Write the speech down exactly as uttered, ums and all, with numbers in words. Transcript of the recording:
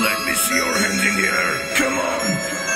Let me see your hands in the air. Come on.